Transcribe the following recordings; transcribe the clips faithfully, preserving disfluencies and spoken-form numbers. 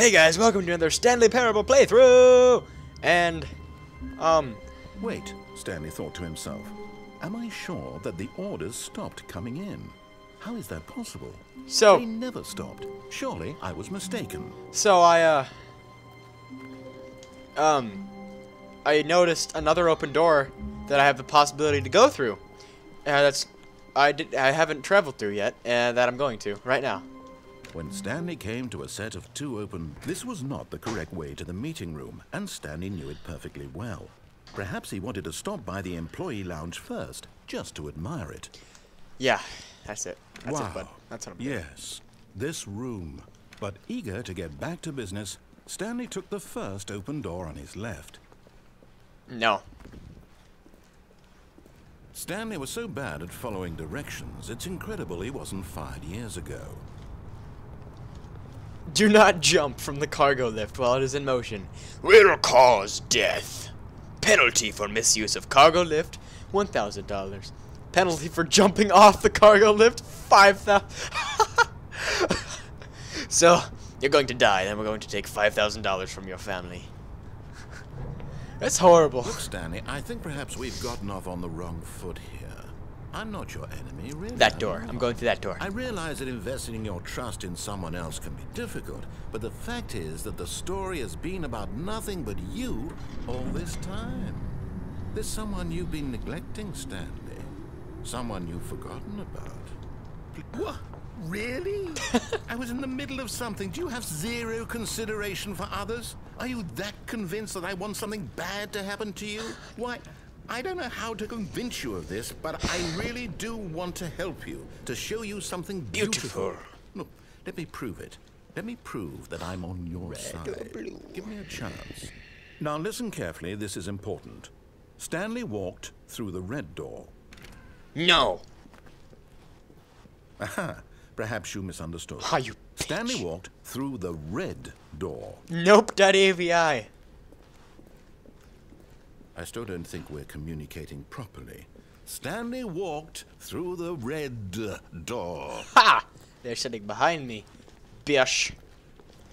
Hey guys, welcome to another Stanley Parable playthrough! And, um... wait, Stanley thought to himself. Am I sure that the orders stopped coming in? How is that possible? So... they never stopped. Surely I was mistaken. So I, uh... Um... I noticed another open door that I have the possibility to go through. Uh, that's... I, did, I haven't traveled through yet, and uh, that I'm going to, right now. When Stanley came to a set of two open, this was not the correct way to the meeting room, and Stanley knew it perfectly well. Perhaps he wanted to stop by the employee lounge first, just to admire it. Yeah, that's it. That's wow. it, bud. That's what I'm doing. Yes, this room. But eager to get back to business, Stanley took the first open door on his left. No. Stanley was so bad at following directions, it's incredible he wasn't fired years ago. Do not jump from the cargo lift while it is in motion. Will cause death. Penalty for misuse of cargo lift, one thousand dollars. Penalty for jumping off the cargo lift, five thousand dollars. So, you're going to die, then we're going to take five thousand dollars from your family. That's horrible. Look, Stanley, I think perhaps we've gotten off on the wrong foot here. I'm not your enemy, really. That door. I'm going through that door. I realize that investing your trust in someone else can be difficult, but the fact is that the story has been about nothing but you all this time. There's someone you've been neglecting, Stanley. Someone you've forgotten about. What? Really? I was in the middle of something. Do you have zero consideration for others? Are you that convinced that I want something bad to happen to you? Why... I don't know how to convince you of this, but I really do want to help you, to show you something beautiful. beautiful. Look, let me prove it. Let me prove that I'm on your Red side. Blue. Give me a chance. Now listen carefully, this is important. Stanley walked through the red door. No! Aha, perhaps you misunderstood. How you bitch. Stanley walked through the red door. Nope, that A V I. I still don't think we're communicating properly. Stanley walked through the red door. Ha! They're sitting behind me. Bish.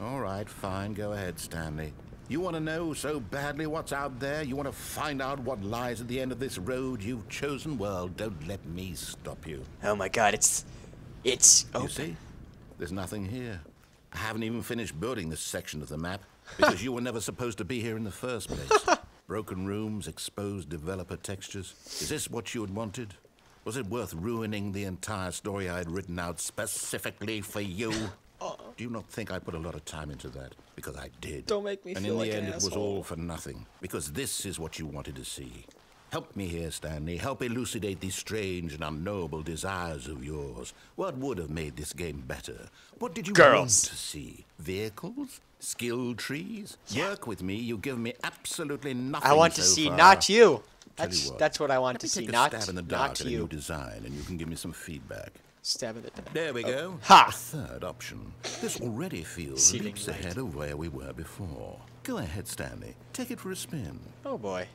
All right, fine. Go ahead, Stanley. You want to know so badly what's out there? You want to find out what lies at the end of this road you've chosen? Well, don't let me stop you. Oh, my God. It's... it's open. You see? There's nothing here. I haven't even finished building this section of the map because you were never supposed to be here in the first place. Broken rooms, exposed developer textures. Is this what you had wanted? Was it worth ruining the entire story I had written out specifically for you? Oh. Do you not think I put a lot of time into that? Because I did. Don't make me and feel like an asshole. And in the end, it was all for nothing. Because this is what you wanted to see. Help me here, Stanley. Help elucidate these strange and unknowable desires of yours. What would have made this game better? What did you Girls. want to see? Vehicles? Skill trees? Yeah. Work with me. You give me absolutely nothing. I want so to see far. Not you. That's you what, that's what I want to see. Not, stab in the dark not you. New design, and you can give me some feedback. Stab in the dark. There we oh. go. Ha! A third option. This already feels leaps right. ahead of where we were before. Go ahead, Stanley. Take it for a spin. Oh boy.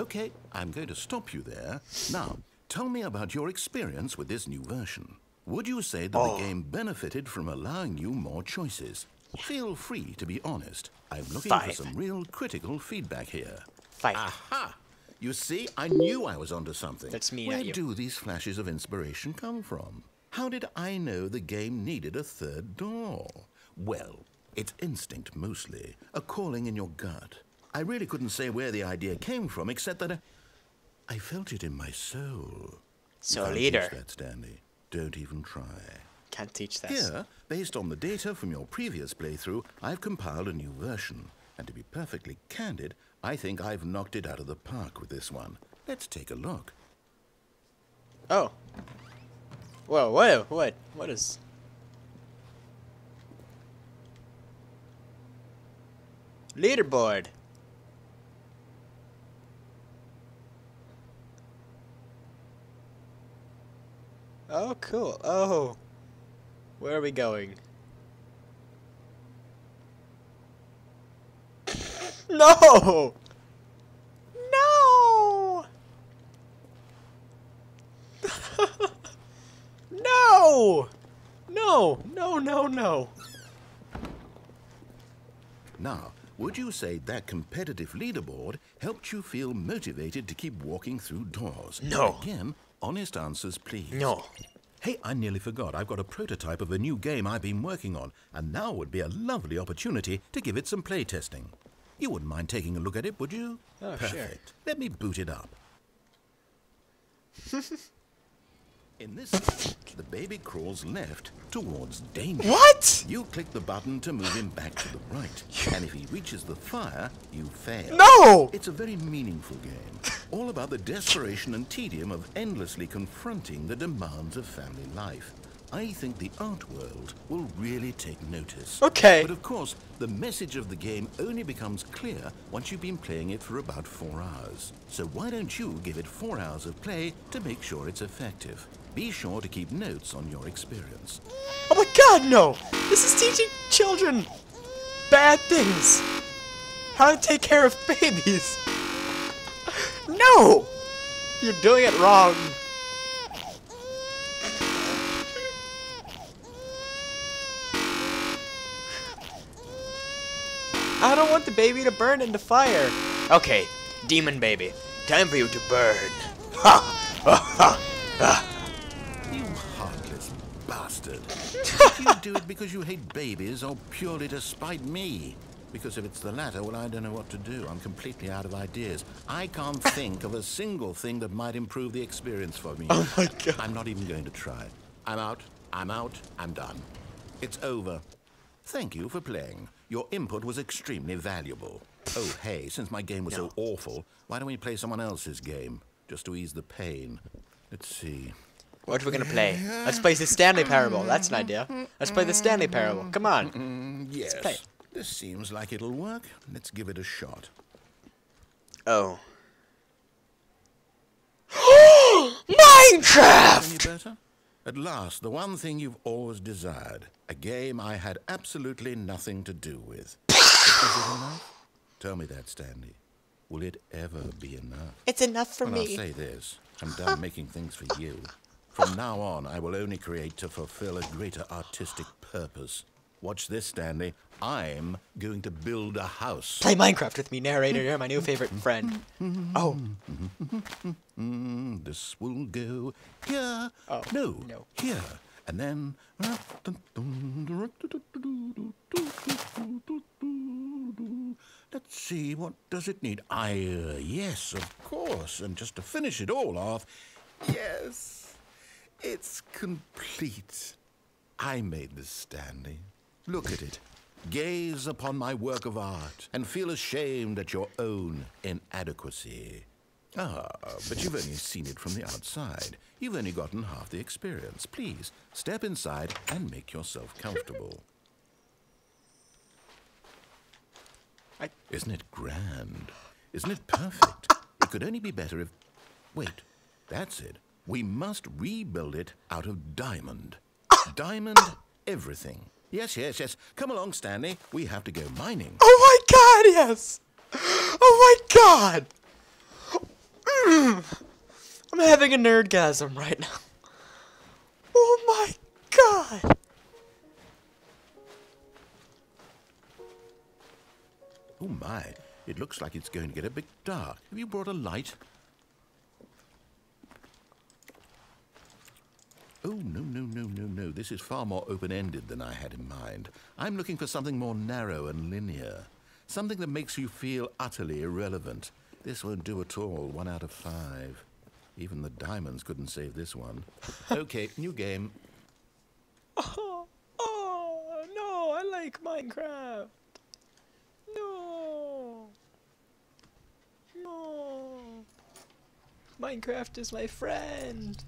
Okay, I'm going to stop you there. Now, tell me about your experience with this new version. Would you say that oh. the game benefited from allowing you more choices? Yeah. Feel free to be honest. I'm looking Five. for some real critical feedback here. Five. Aha! You see, I knew I was onto something. That's me, Where not you. do these flashes of inspiration come from? How did I know the game needed a third door? Well, it's instinct mostly, a calling in your gut. I really couldn't say where the idea came from, except that I, I felt it in my soul. Soul eater. That, Stanley. Don't even try. Can't teach that. Here, based on the data from your previous playthrough, I've compiled a new version. And to be perfectly candid, I think I've knocked it out of the park with this one. Let's take a look. Oh. Whoa, whoa, what? What is... Leaderboard. Oh, cool. Oh. Where are we going? No! No! No! No, no, no, no. Now, would you say that competitive leaderboard helped you feel motivated to keep walking through doors? No. Again, honest answers, please. No. Hey, I nearly forgot. I've got a prototype of a new game I've been working on, and now would be a lovely opportunity to give it some playtesting. You wouldn't mind taking a look at it, would you? Oh, perfect. Sure. Let me boot it up. In this, the baby crawls left towards danger. What? You click the button to move him back to the right, and if he reaches the fire, you fail. No! It's a very meaningful game, all about the desperation and tedium of endlessly confronting the demands of family life. I think the art world will really take notice. Okay. But of course, the message of the game only becomes clear once you've been playing it for about four hours. So why don't you give it four hours of play to make sure it's effective? Be sure to keep notes on your experience. Oh my god, no! This is teaching children bad things. How to take care of babies. No! You're doing it wrong. I don't want the baby to burn in the fire. Okay, demon baby, time for you to burn. Ha! Ha! Ha! You heartless bastard. You do it because you hate babies or purely to spite me? Because if it's the latter, well, I don't know what to do. I'm completely out of ideas. I can't think of a single thing that might improve the experience for me. Oh my god. I'm not even going to try. I'm out. I'm out. I'm done. It's over. Thank you for playing. Your input was extremely valuable. Oh, hey, since my game was no. so awful, why don't we play someone else's game? Just to ease the pain. Let's see. What are we going to play? Let's play The Stanley Parable. That's an idea. Let's play The Stanley Parable. Come on. Mm-mm, yes. Let's play. This seems like it'll work. Let's give it a shot. Oh. Minecraft! Any better? At last, the one thing you've always desired. A game I had absolutely nothing to do with. Is it enough? Tell me that, Stanley. Will it ever be enough? It's enough for well, me. I'll say this. I'm done making things for you. From now on, I will only create to fulfill a greater artistic purpose. Watch this, Stanley. I'm going to build a house. Play Minecraft with me, narrator. You're my new favorite friend. Oh. This will go here. Oh, no, no. Here. And then... Let's see, what does it need? I, uh, yes, of course. And just to finish it all off... Yes, it's complete. I made this, Stanley. Look at it. Gaze upon my work of art and feel ashamed at your own inadequacy. Ah, but you've only seen it from the outside. You've only gotten half the experience. Please, step inside and make yourself comfortable. I... Isn't it grand? Isn't it perfect? It could only be better if... Wait, that's it. We must rebuild it out of diamond. Diamond everything. Yes, yes, yes. Come along, Stanley. We have to go mining. Oh my god, yes! Oh my god! Mm. I'm having a nerdgasm right now. Oh my god! Oh my, it looks like it's going to get a bit dark. Have you brought a light? Oh, no, no, no, no, no. This is far more open-ended than I had in mind. I'm looking for something more narrow and linear. Something that makes you feel utterly irrelevant. This won't do at all. One out of five. Even the diamonds couldn't save this one. Okay, new game. Oh, oh, no, I like Minecraft. No. No. Minecraft is my friend.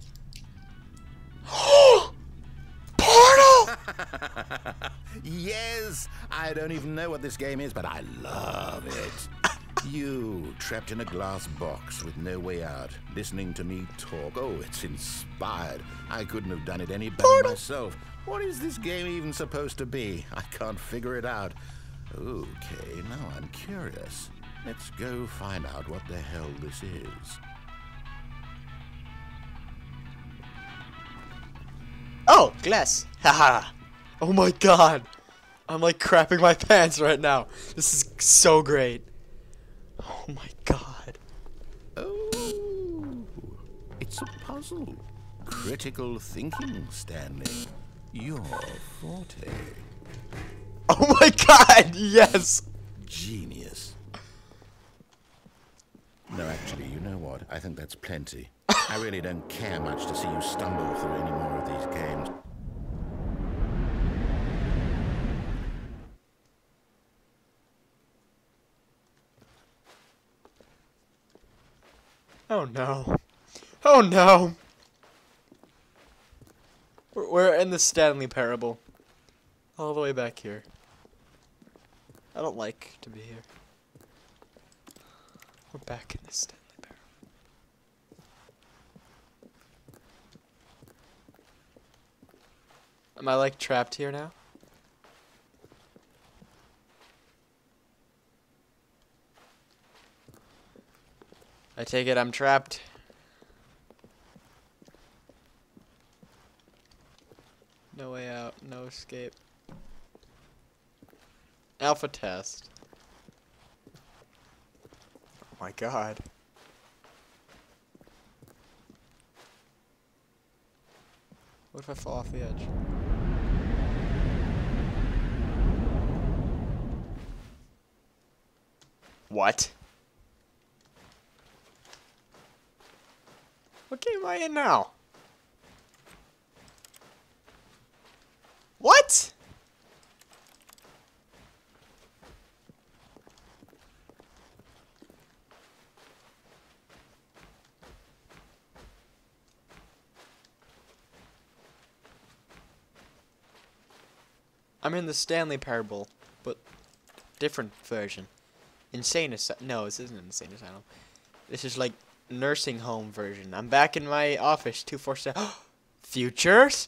Yes, I don't even know what this game is, but I love it. You, trapped in a glass box with no way out, listening to me talk. Oh, it's inspired. I couldn't have done it any better Portal. myself. What is this game even supposed to be? I can't figure it out. Okay, now I'm curious. Let's go find out what the hell this is. Oh, glass. Haha. Oh my god. I'm like crapping my pants right now. This is so great. Oh my god. Oh, it's a puzzle. Critical thinking, Stanley. Your forte. Oh my god, yes! Genius. No, actually, you know what? I think that's plenty. I really don't care much to see you stumble through any more of these games. Oh no. Oh no! We're in the Stanley Parable. All the way back here. I don't like to be here. We're back in the Stanley Parable. Am I like trapped here now? I take it I'm trapped. No way out, no escape. Alpha test. Oh my god. What if I fall off the edge? What? What game am I in now? What? I'm in the Stanley Parable, but different version. Insane asylum. No, this isn't insane asylum. This is like nursing home version. I'm back in my office. two four seven. Futures?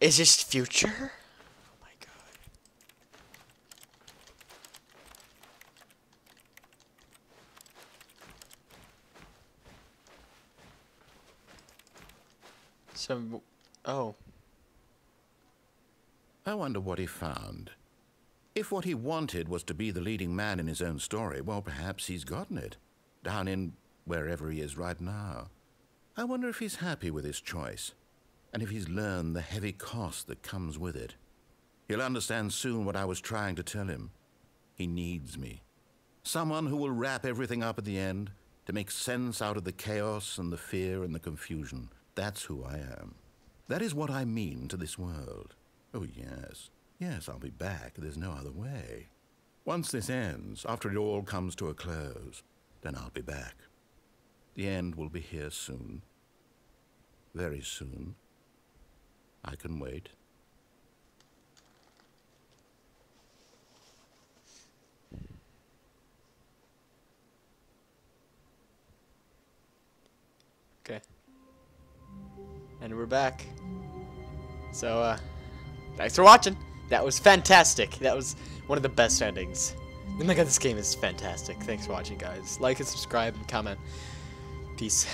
Is this future? Oh my god. Some. Oh. I wonder what he found. If what he wanted was to be the leading man in his own story, well, perhaps he's gotten it. Down in wherever he is right now. I wonder if he's happy with his choice, and if he's learned the heavy cost that comes with it. He'll understand soon what I was trying to tell him. He needs me. Someone who will wrap everything up at the end, to make sense out of the chaos and the fear and the confusion. That's who I am. That is what I mean to this world. Oh, yes. Yes, I'll be back. There's no other way. Once this ends, after it all comes to a close, then I'll be back. The end will be here soon. Very soon. I can wait. Okay. And we're back. So, uh... thanks for watching. That was fantastic. That was one of the best endings. Oh my god, this game is fantastic. Thanks for watching, guys. Like and subscribe and comment. Peace.